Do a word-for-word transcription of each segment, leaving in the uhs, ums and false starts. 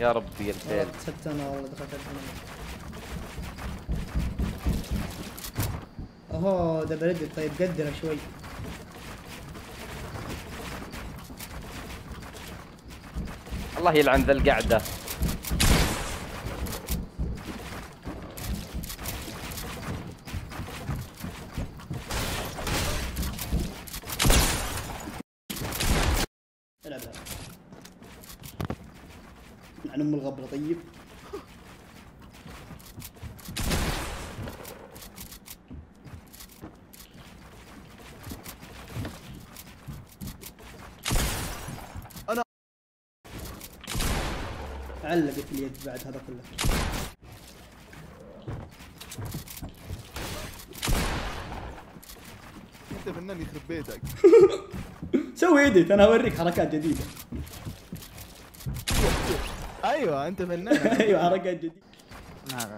يا ربي الفيل. حتى انا والله دخلت انا. اهو دبل هيد. طيب قدر شوي. الله يلعن ذا القعده. عن ام الغبره. طيب انا علقت اليد بعد هذا كله. انت فنان يخرب بيتك. سوي ايديت انا اوريك حركات جديده. ايوه انت فنان. ايوه حركات جديده. نعم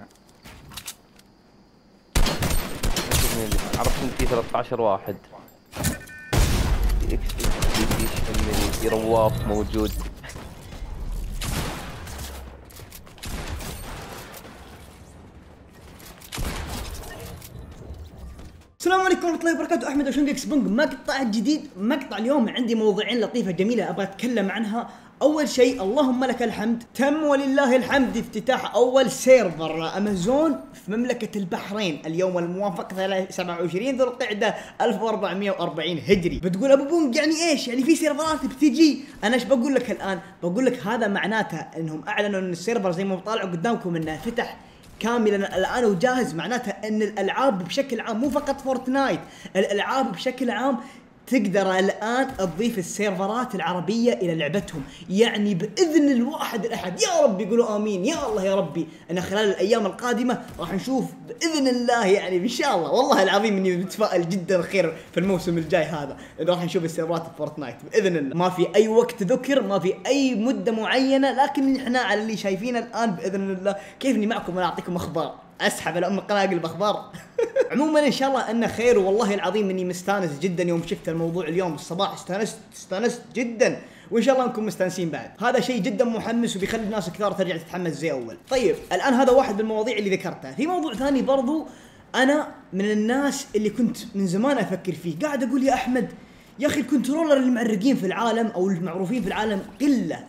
عرفت ان في ثلاثة عشر واحد اكس بي في رواق موجود. السلام عليكم ورحمة الله وبركاته. احمد وشونق بونق. مقطع جديد. مقطع اليوم عندي موضوعين لطيفة جميلة ابغى اتكلم عنها. اول شيء اللهم لك الحمد، تم ولله الحمد افتتاح اول سيرفر امازون في مملكه البحرين اليوم الموافق سبعة وعشرين ذو القعده ألف وأربعمئة وأربعين هجري. بتقول ابو بونق يعني ايش؟ يعني في سيرفرات بتجي. انا ايش بقول لك الان؟ بقول لك هذا معناته انهم اعلنوا ان السيرفر زي ما طالعوا قدامكم انه فتح كاملا الان وجاهز. معناته ان الالعاب بشكل عام، مو فقط فورتنايت، الالعاب بشكل عام تقدر الآن تضيف السيرفرات العربية إلى لعبتهم. يعني بإذن الواحد الأحد يا رب يقولوا آمين يا الله يا ربي، أنا خلال الأيام القادمة راح نشوف بإذن الله. يعني إن شاء الله والله العظيم إني متفائل جدا خير في الموسم الجاي هذا إنه راح نشوف السيرفرات فورتنايت بإذن الله. ما في أي وقت ذكر، ما في أي مدة معينة، لكن إحنا على اللي شايفينه الآن بإذن الله كيفني معكم وأنا أعطيكم أخبار. اسحب على ام قناقل باخبار. عموما ان شاء الله انه خير، والله العظيم اني مستانس جدا يوم شفت الموضوع اليوم الصباح. استانست استانست جدا، وان شاء الله انكم مستانسين بعد. هذا شيء جدا محمس وبيخلي الناس كثار ترجع تتحمس زي اول. طيب الان هذا واحد من المواضيع اللي ذكرتها. في موضوع ثاني برضو انا من الناس اللي كنت من زمان افكر فيه، قاعد اقول يا احمد يا اخي الكنترولر المعرقين في العالم او المعروفين في العالم قله،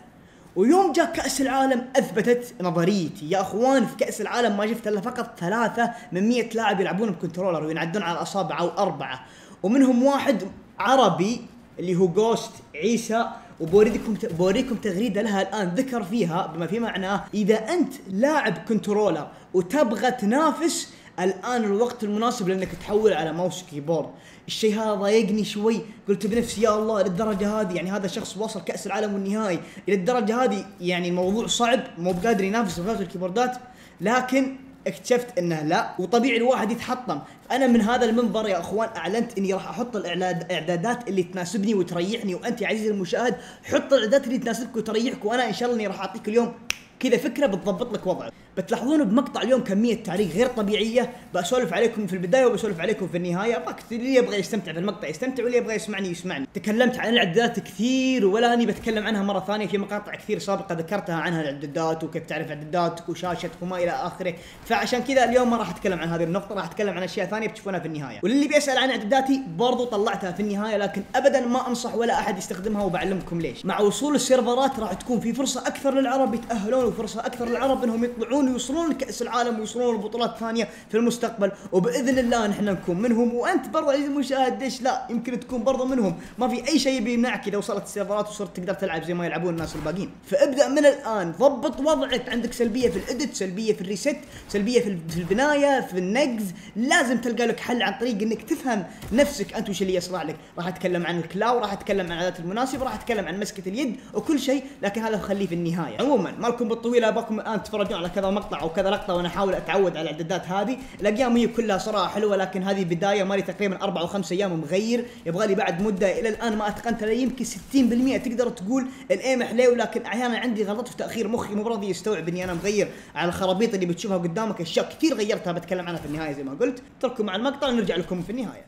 ويوم جاء كأس العالم أثبتت نظريتي. يا أخوان في كأس العالم ما شفت إلا فقط ثلاثة من مئة لاعب يلعبون بكنترولر وينعدون على الأصابع أو أربعة، ومنهم واحد عربي اللي هو جوست عيسى. وبوريكم بوريكم تغريدة لها الآن ذكر فيها بما في معناه إذا أنت لاعب كنترولر وتبغى تنافس الآن الوقت المناسب لأنك تحول على ماوس كيبورد. الشيء هذا ضايقني شوي، قلت بنفسي يا الله للدرجة هذه، يعني هذا شخص وصل كأس العالم والنهائي إلى الدرجة هذه، يعني الموضوع صعب مو بقادر ينافس بغير الكيبوردات. لكن اكتشفت انه لا، وطبيعي الواحد يتحطم. فانا من هذا المنبر يا اخوان اعلنت اني راح احط الاعدادات اللي تناسبني وتريحني. وانت يا عزيزي المشاهد حط الاعدادات اللي تناسبك وتريحك، وانا ان شاء الله اني راح اعطيك اليوم كذا فكره بتضبط لك وضعك. بتلاحظون بمقطع اليوم كميه تعليق غير طبيعيه، بسولف عليكم في البدايه وبسولف عليكم في النهايه. وقت اللي يبغى يستمتع بالمقطع يستمتع واللي يبغى يسمعني يسمعني. تكلمت عن الاعدادات كثير ولا اني بتكلم عنها مره ثانيه، في مقاطع كثير سابقه ذكرتها عنها الاعدادات وكيف تعرف اعداداتك وشاشتك وما الى اخره. فعشان كذا اليوم ما راح اتكلم عن هذه النقطه، راح اتكلم عن اشياء ثانيه بتشوفونها في النهايه. واللي بيسال عن اعداداتي برضو طلعتها في النهايه، لكن ابدا ما انصح ولا احد يستخدمها وبعلمكم ليش. مع وصول السيرفرات راح تكون في فرصه اكثر للعرب يتاهلون وفرصه اكثر للعرب انهم يطلعون ويوصلون لكأس العالم ويوصلون لبطولات ثانيه في المستقبل، وباذن الله نحن نكون منهم. وانت برضه عزيزي المشاهد ليش لا، يمكن تكون برضه منهم. ما في اي شيء بيمنعك اذا وصلت السيرفرات وصرت تقدر تلعب زي ما يلعبون الناس الباقيين. فابدا من الان ضبط وضعك. عندك سلبيه في الاديت، سلبيه في الريست، سلبيه في البنايه، في النقز، لازم تلقى لك حل عن طريق انك تفهم نفسك انت وش اللي يصلح لك. راح اتكلم عن الكلاو، راح اتكلم عن العادات المناسبه، راح اتكلم عن مسكه اليد وكل شيء، لكن هذا خليه في النهايه. عموما مالكم بالطويله، اباكم الان تتفرجون على كذا مقطع او كذا لقطه وانا احاول اتعود على الاعدادات هذه. الايام هي كلها صراحه حلوه، لكن هذه بدايه مالي تقريبا اربع او خمس ايام مغير، يبغى لي بعد مده الى الان ما اتقنتها يمكن ستين بالمئة تقدر تقول الايم حلو، لكن احيانا عندي غلط في تاخير مخي مو راضي يستوعب اني انا مغير على الخرابيط اللي بتشوفها قدامك. اشياء كثير غيرتها بتكلم عنها في النهايه زي ما قلت. اترككم مع المقطع ونرجع لكم في النهايه.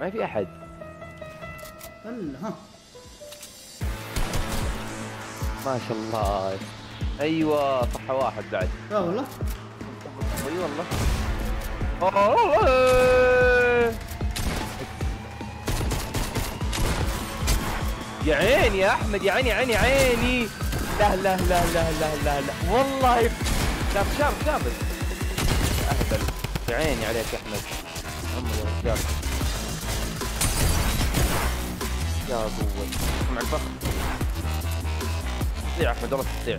ما في احد هلا. ها ما شاء الله ايوه صح واحد بعد. لا والله. اي والله. يا عيني يا احمد يا عيني عيني عيني. لا لا لا لا لا لا لا والله. لا شاب كامل. اهبل. يا عيني عليك يا احمد. يا قوة مع الفخ. تستطيع احمد والله تستطيع.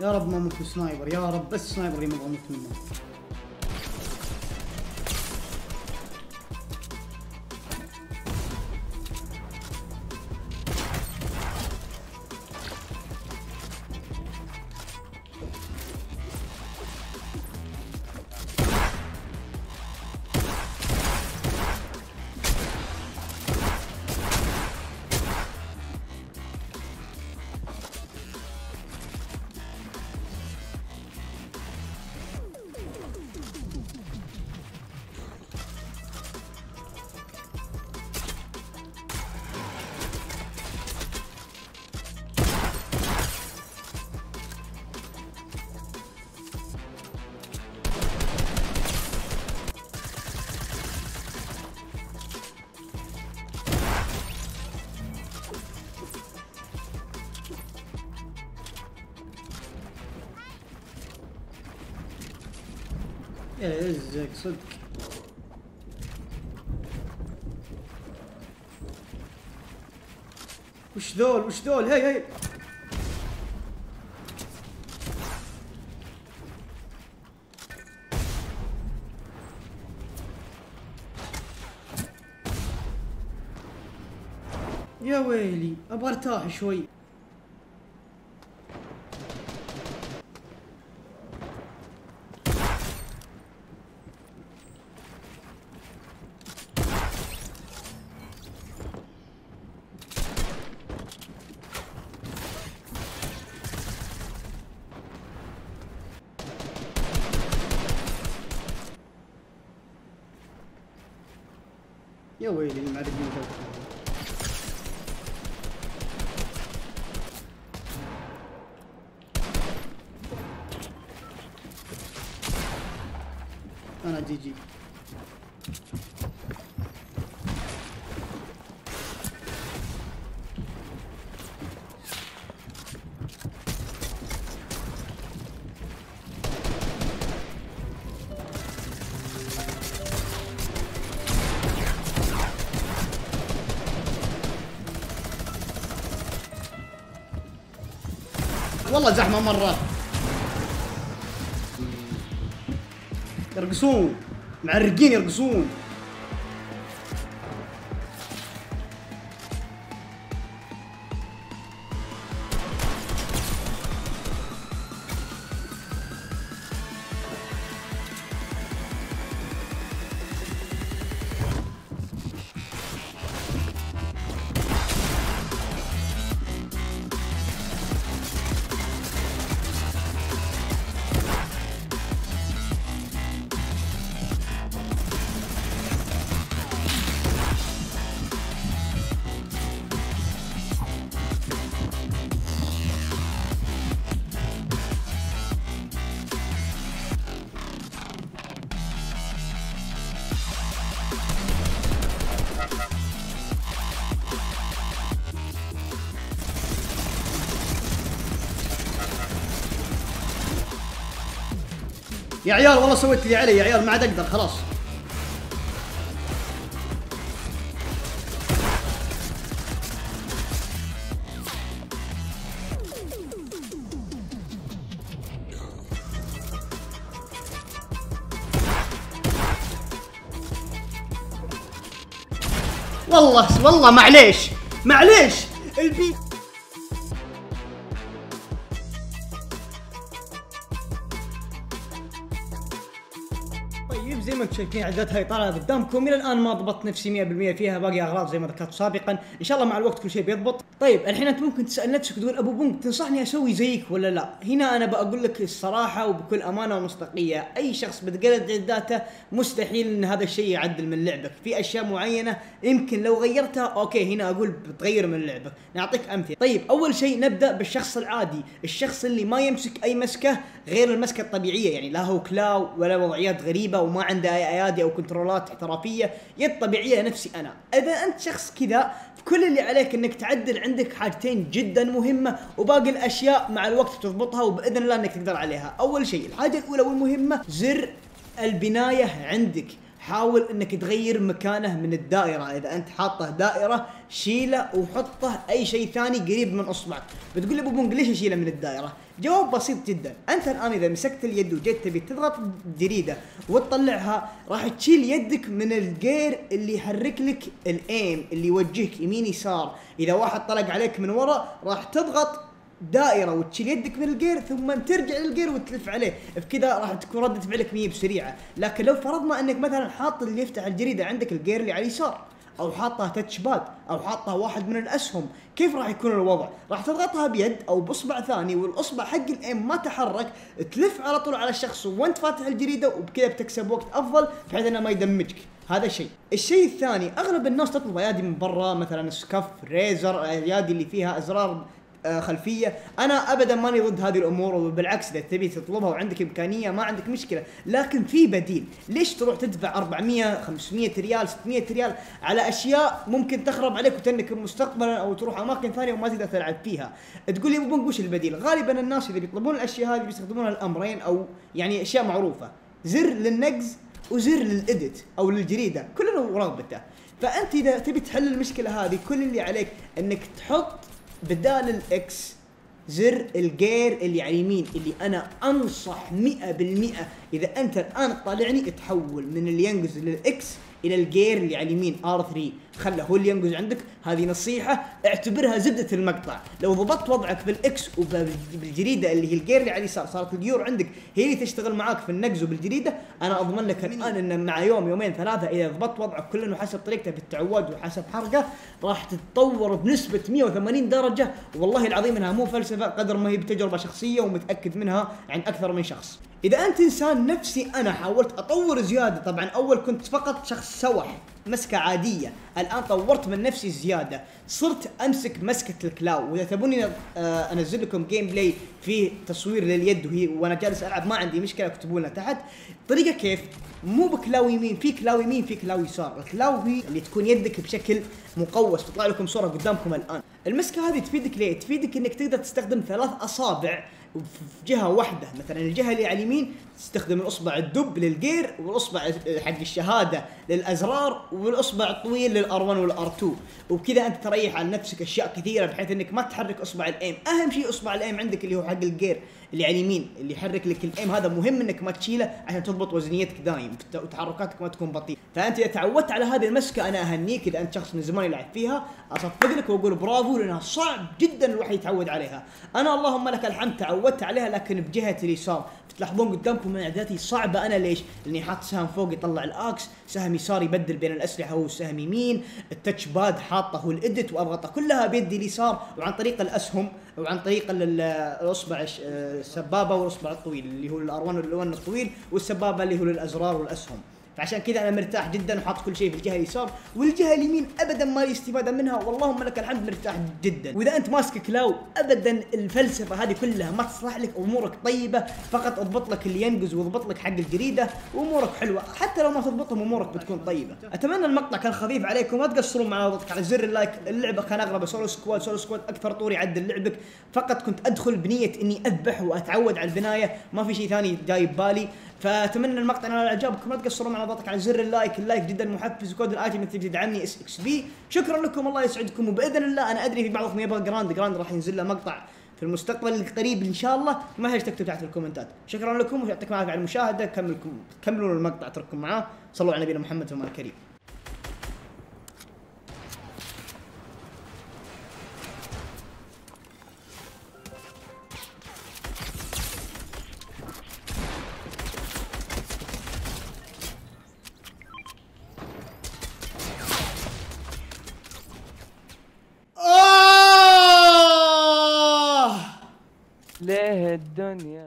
يا رب ما اموت سنايبر، يا رب بس سنايبر اللي ما اموت منه. ايه ازيك صدق. وش ذول وش ذول. هي هي يا ويلي ابغى ارتاح شوي. يا ويلي ما ادري مين ذاك. انا جي جي. والله زحمة مرة. يرقصون معرقين يرقصون. يا عيال والله سويت اللي علي يا عيال ما عاد اقدر خلاص. والله والله معليش معليش البي طيب زي ما انتم شايفين عدتها طالعه قدامكم. الى الان ما ضبطت نفسي مية بالمية فيها، باقي اغراض زي ما ذكرت سابقا، ان شاء الله مع الوقت كل شيء بيضبط. طيب الحين انت ممكن تسال نفسك تقول ابو بونق تنصحني اسوي زيك ولا لا؟ هنا انا بقول لك الصراحه وبكل امانه ومصداقيه، اي شخص بتقلد عداته مستحيل ان هذا الشيء يعدل من لعبك، في اشياء معينه يمكن لو غيرتها اوكي هنا اقول بتغير من لعبك، نعطيك امثله. طيب اول شيء نبدا بالشخص العادي، الشخص اللي ما يمسك اي مسكه غير المسكه الطبيعيه، يعني لا هو كلاو ولا وضعيات غريبه وما عنده اي ايادي او كنترولات احترافيه، يد طبيعيه نفسي انا. اذا انت شخص كذا كل اللي عليك انك تعدل عندك حاجتين جدا مهمه، وباقي الاشياء مع الوقت تضبطها وباذن الله انك تقدر عليها. اول شيء الحاجه الاولى والمهمه زر البنايه عندك، حاول انك تغير مكانه من الدائره، اذا انت حاطه دائره شيله وحطه اي شيء ثاني قريب من اصبعك. بتقول لي ابو بونق ليش اشيله من الدائره؟ جواب بسيط جدا، انت الان اذا مسكت اليد وجيت تبي تضغط الجريده وتطلعها راح تشيل يدك من الجير اللي يحرك لك الايم اللي يوجهك يمين يسار، اذا واحد طلق عليك من وراء راح تضغط دائرة وتشيل يدك من الجير ثم ترجع للجير وتلف عليه، بكذا راح تكون ردة فعلك مية بسريعة. لكن لو فرضنا انك مثلا حاط اللي يفتح الجريدة عندك الجير اللي على اليسار، او حاطها تاتش باد، او حاطها واحد من الاسهم، كيف راح يكون الوضع؟ راح تضغطها بيد او باصبع ثاني والاصبع حق الايم ما تحرك، تلف على طول على الشخص وانت فاتح الجريدة، وبكذا بتكسب وقت افضل بحيث انه ما يدمجك. هذا شيء. الشيء الثاني اغلب الناس تطلب ايادي من برا، مثلا سكف، ريزر، ايادي اللي فيها ازرار خلفيه، انا ابدا ماني ضد هذه الامور، وبالعكس اذا تبي تطلبها وعندك امكانيه ما عندك مشكله، لكن في بديل، ليش تروح تدفع أربعمية خمسمية ريال ستمية ريال على اشياء ممكن تخرب عليك وتنك مستقبلا او تروح اماكن ثانيه وما تقدر تلعب فيها؟ تقول لي ابو بونق وش البديل؟ غالبا الناس اللي بيطلبون الاشياء هذه بيستخدمونها الامرين، او يعني اشياء معروفه، زر للنقز وزر للإدت او للجريده، كلنا ورغبته. فانت اذا تبي تحل المشكله هذه كل اللي عليك انك تحط بدال الاكس زر الجير اللي على اليمين، اللي انا انصح مئة بالمئة اذا انت الان طالعني تحول من اللي ينقز للاكس الى الجير اللي على اليمين آر ثلاثة، خله هو اللي ينقز عندك. هذه نصيحه اعتبرها زبده المقطع. لو ضبطت وضعك بالاكس وبالجريده اللي هي الجير اللي على اليسار، صارت الجيور عندك هي اللي تشتغل معاك في النقز وبالجريده، انا اضمن لك الان ان مع يوم يومين ثلاثه اذا ضبطت وضعك كله وحسب طريقته في التعود وحسب حركه راح تتطور بنسبه مية وثمانين درجه، والله العظيم انها مو فلسفه قدر ما هي بتجربه شخصيه ومتاكد منها عن اكثر من شخص. اذا انت انسان نفسي انا حاولت اطور زياده، طبعا اول كنت فقط شخص سوح مسكه عاديه، الان طورت من نفسي زياده، صرت امسك مسكه الكلاو، واذا تبوني انزل لكم جيم بلاي فيه تصوير لليد وهي وانا جالس العب ما عندي مشكله، اكتبوا لنا تحت طريقه كيف، مو بكلاو يمين، في كلاو يمين في كلاو يسار، الكلاو هي اللي تكون يدك بشكل مقوس، تطلع لكم صوره قدامكم الان. المسكه هذه تفيدك ليه؟ تفيدك انك تقدر تستخدم ثلاث اصابع في جهه واحده، مثلا الجهه اللي على اليمين تستخدم الاصبع الدب للجير، والاصبع حق الشهاده للازرار، والاصبع الطويل للار واحد والار اثنين، وبكذا انت تريح على نفسك اشياء كثيره بحيث انك ما تحرك اصبع الايم. اهم شيء اصبع الايم عندك اللي هو حق الجير اللي على اليمين اللي يحرك لك الايم، هذا مهم انك ما تشيله عشان تضبط وزنيتك دايم وتحركاتك ما تكون بطيئه. فانت اذا تعودت على هذه المسكه انا اهنيك، اذا انت شخص من زمان يلعب فيها اصفق لك واقول برافو، لانها صعب جدا الواحد يتعود عليها. انا اللهم لك الحمد تعودت عليها لكن بجهه اليسار، تلاحظون قدامكم من عداتي صعبه انا، ليش؟ لاني حاط سهم فوق يطلع الاكس، سهم يسار يبدل بين الاسلحه هو السهم يمين، التتش باد حاطه هو الادت، واضغطه كلها بيدي اليسار وعن طريق الاسهم وعن طريق الاصبع السبابه والاصبع الطويل اللي هو الار واحد والار واحد الطويل، والسبابه اللي هو للازرار والاسهم. فعشان كذا انا مرتاح جدا وحاط كل شيء في الجهه اليسار، والجهه اليمين ابدا ما لي استفاده منها، واللهم لك الحمد مرتاح جدا. واذا انت ماسك كلاو ابدا الفلسفه هذه كلها ما تصلح لك، امورك طيبه، فقط اضبط لك اللي ينقز واضبط لك حق الجريده وامورك حلوه، حتى لو ما تضبطهم امورك بتكون طيبه. اتمنى المقطع كان خفيف عليكم، لا تقصرون معي وضغطوا على زر اللايك، اللعبه كان اغلبها سولو سكواد، سولو سكواد اكثر طور يعدل لعبك، فقط كنت ادخل بنيه اني اذبح واتعود على البنايه، ما في شيء ثاني جاي ببالي. فاتمنى المقطع نال اعجابكم، لا تقصرون معي وضغطوا على زر اللايك، اللايك جدا محفز، وكود الايتم انت تدعمني اس اكس بي. شكرا لكم، الله يسعدكم، وباذن الله انا ادري في بعضكم يبغى جراند، جراند راح ينزل له مقطع في المستقبل القريب ان شاء الله، ما هيش تكتب تحت الكومنتات. شكرا لكم ويعطيكم العافيه على المشاهده، كملكم كملون المقطع اترككم معاه، صلوا على نبينا محمد وما كريم. ليه الدنيا